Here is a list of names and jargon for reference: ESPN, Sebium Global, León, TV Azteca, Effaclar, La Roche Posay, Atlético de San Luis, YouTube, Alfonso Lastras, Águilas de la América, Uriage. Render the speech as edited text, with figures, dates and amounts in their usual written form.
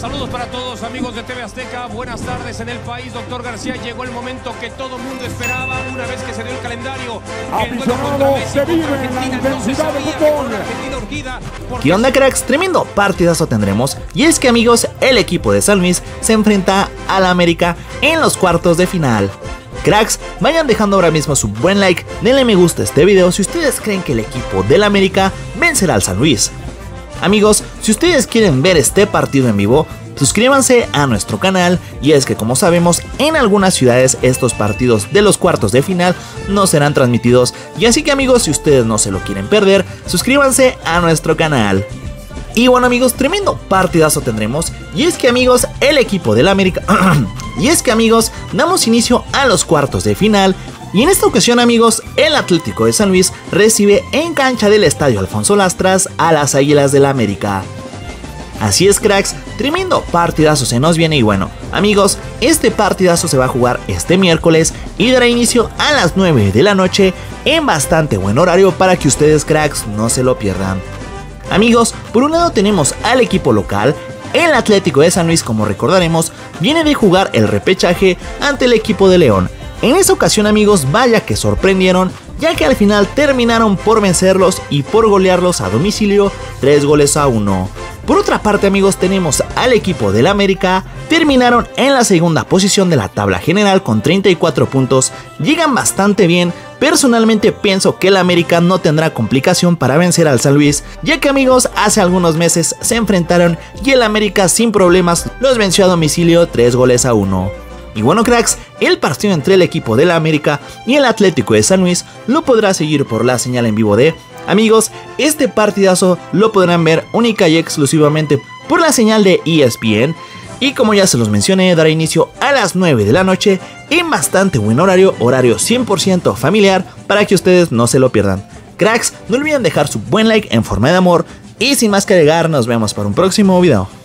Saludos para todos amigos de TV Azteca, buenas tardes en el país. Doctor García, llegó el momento que todo mundo esperaba una vez que se dio el calendario. Aficionados, se vive la intensidad del fútbol. ¿Qué onda, cracks? Tremendo partidazo tendremos. Y es que, amigos, el equipo de San Luis se enfrenta al América en los cuartos de final. Cracks, vayan dejando ahora mismo su buen like, denle me gusta a este video si ustedes creen que el equipo del América vencerá al San Luis. Amigos, si ustedes quieren ver este partido en vivo, suscríbanse a nuestro canal, y es que como sabemos en algunas ciudades estos partidos de los cuartos de final no serán transmitidos, y así que amigos, si ustedes no se lo quieren perder, suscríbanse a nuestro canal. Y bueno amigos, tremendo partidazo tendremos, y es que amigos, el equipo del América... y es que amigos, damos inicio a los cuartos de final. Y en esta ocasión amigos, el Atlético de San Luis recibe en cancha del estadio Alfonso Lastras a las Águilas de la América. Así es cracks, tremendo partidazo se nos viene. Y bueno amigos, este partidazo se va a jugar este miércoles y dará inicio a las 9 de la noche en bastante buen horario para que ustedes cracks no se lo pierdan. Amigos, por un lado tenemos al equipo local, el Atlético de San Luis, como recordaremos, viene de jugar el repechaje ante el equipo de León. En esa ocasión amigos, vaya que sorprendieron, ya que al final terminaron por vencerlos y por golearlos a domicilio 3-1. Por otra parte amigos, tenemos al equipo del América, terminaron en la segunda posición de la tabla general con 34 puntos, llegan bastante bien. Personalmente pienso que el América no tendrá complicación para vencer al San Luis, ya que amigos, hace algunos meses se enfrentaron y el América sin problemas los venció a domicilio 3-1. Y bueno cracks, el partido entre el equipo de la América y el Atlético de San Luis lo podrá seguir por la señal en vivo de... Amigos, este partidazo lo podrán ver única y exclusivamente por la señal de ESPN. Y como ya se los mencioné, dará inicio a las 9 de la noche en bastante buen horario, horario 100% familiar, para que ustedes no se lo pierdan. Cracks, no olviden dejar su buen like en forma de amor. Y sin más que agregar, nos vemos para un próximo video.